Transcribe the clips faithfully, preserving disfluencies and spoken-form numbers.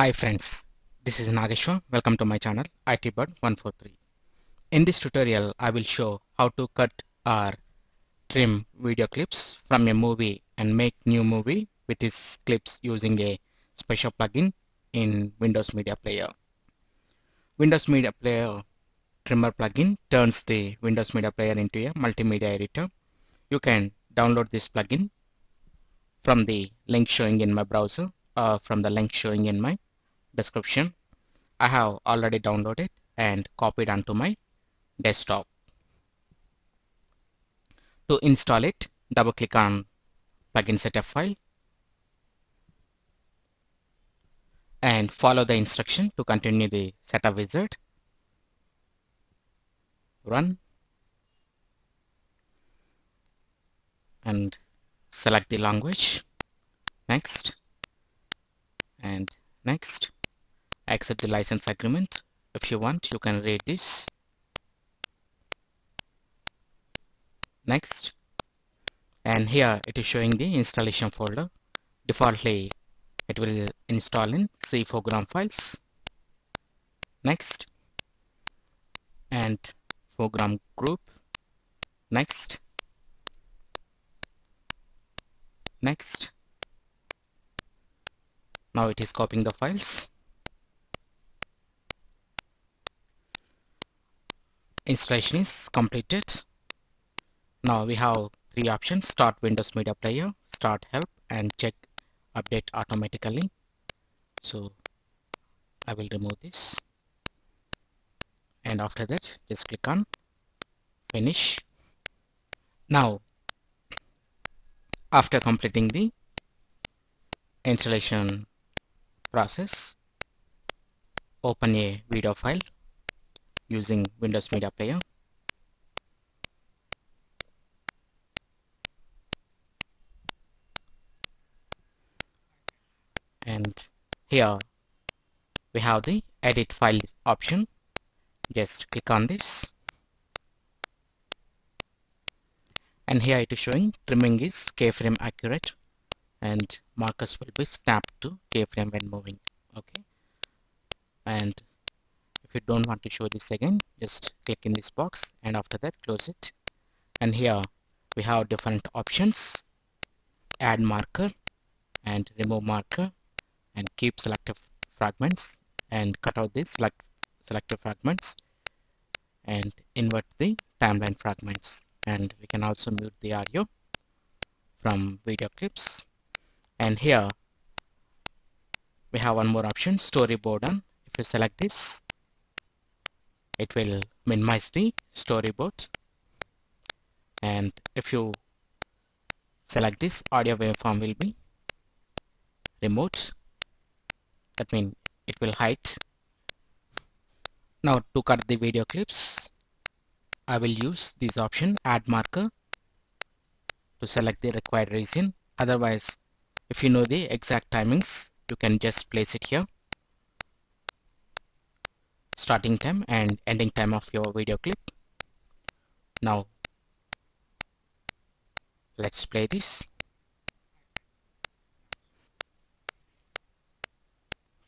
Hi friends, this is Nageshwar. Welcome to my channel I T bird one four three. In this tutorial, I will show how to cut or trim video clips from a movie and make new movie with these clips using a special plugin in Windows Media Player. Windows Media Player Trimmer plugin turns the Windows Media Player into a multimedia editor. You can download this plugin from the link showing in my browser or from the link showing in my description. I have already downloaded and copied onto my desktop. To install it, double click on plugin setup file and follow the instruction to continue the setup wizard. Run and select the language, next and next. Accept the license agreement. If you want, you can read this. Next. And here it is showing the installation folder. Defaultly, it will install in C foreground files. Next. And foreground group. Next. Next. Now it is copying the files. Installation is completed. Now we have three options: start Windows Media Player, start help, and check update automatically. So I will remove this, and after that just click on finish. Now after completing the installation process, open a video file using Windows Media Player. And here we have the edit file option. Just click on this. And here it is showing trimming is keyframe accurate and markers will be snapped to keyframe when moving. Okay. And if you don't want to show this again, just click in this box and after that close it. And here we have different options: add marker and remove marker and keep selected fragments and cut out the select selected fragments and invert the timeline fragments. And we can also mute the audio from video clips. And here we have one more option: storyboard on. If you select this, it will minimize the storyboard. And if you select this, audio waveform will be removed. That means it will hide. Now to cut the video clips, I will use this option, add marker, to select the required region. Otherwise, if you know the exact timings, you can just place it here. Starting time and ending time of your video clip. Now let's play this.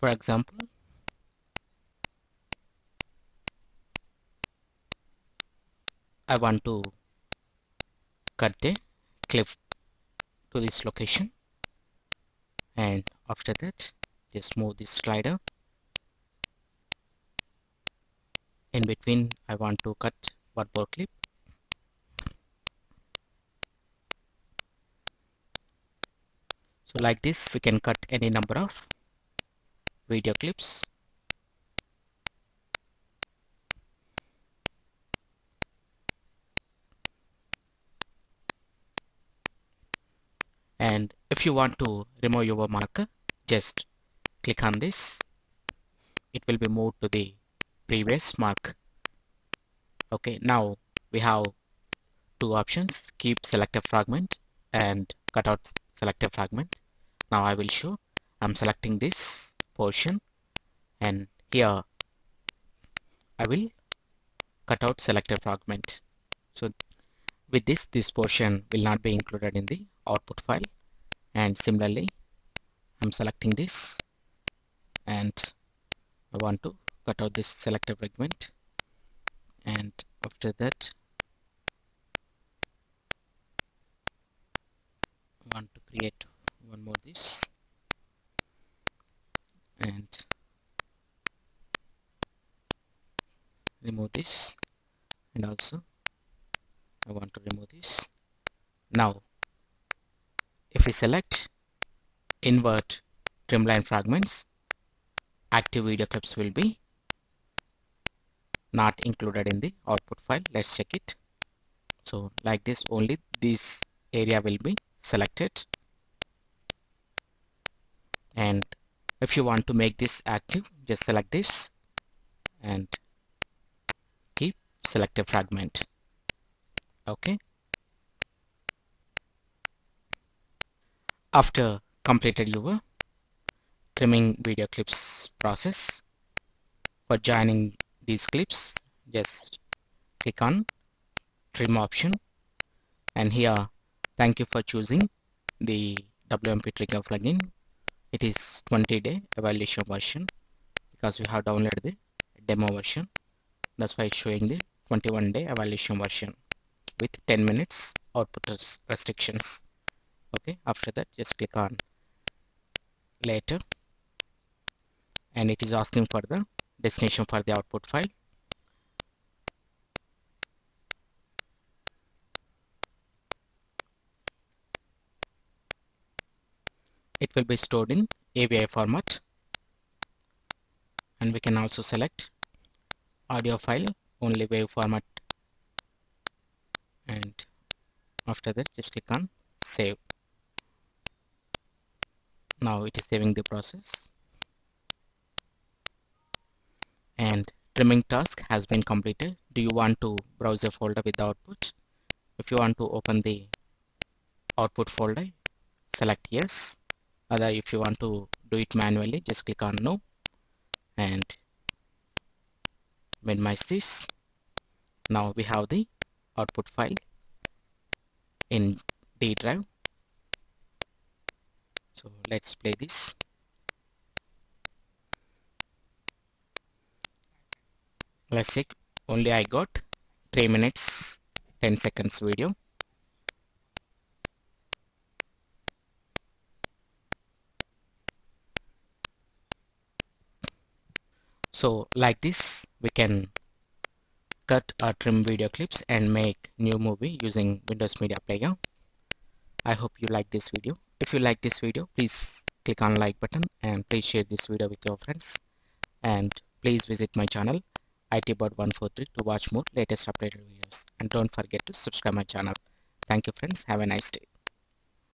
For example, I want to cut the clip to this location, and after that just move this slider. In between, I want to cut one more clip. So like this, we can cut any number of video clips. And if you want to remove your marker, just click on this. It will be moved to the previous mark. Okay, now we have two options: keep selected fragment and cut out selected fragment. Now I will show. I'm selecting this portion and here I will cut out selected fragment. So with this, this portion will not be included in the output file. And similarly, I'm selecting this and I want to cut out this selector fragment, and after that I want to create one more this, and remove this, and also I want to remove this. Now if we select invert trimline fragments, active video clips will be not included in the output file. Let's check it. So like this, only this area will be selected. And if you want to make this active, just select this and keep selected fragment. Okay. After completed your trimming video clips process, for joining these clips, just click on trim option, and here thank you for choosing the W M P Trimmer plugin. It is twenty day evaluation version because we have downloaded the demo version. That's why it's showing the twenty-one day evaluation version with ten minutes output restrictions. Okay, after that just click on later, and it is asking for the destination for the output file. It will be stored in A V I format, and we can also select audio file only wave format, and after that just click on save. Now it is saving the process, and trimming task has been completed. Do you want to browse a folder with the output? If you want to open the output folder, select yes. Other, if you want to do it manually, just click on no and minimize this. Now we have the output file in D drive. So let's play this. Let's check. Only I got three minutes ten seconds video. So like this we can cut or trim video clips and make new movie using Windows Media Player. I hope you like this video. If you like this video, please click on like button and please share this video with your friends, and please visit my channel I T bird one four three to watch more latest updated videos, and don't forget to subscribe my channel. Thank you friends, have a nice day.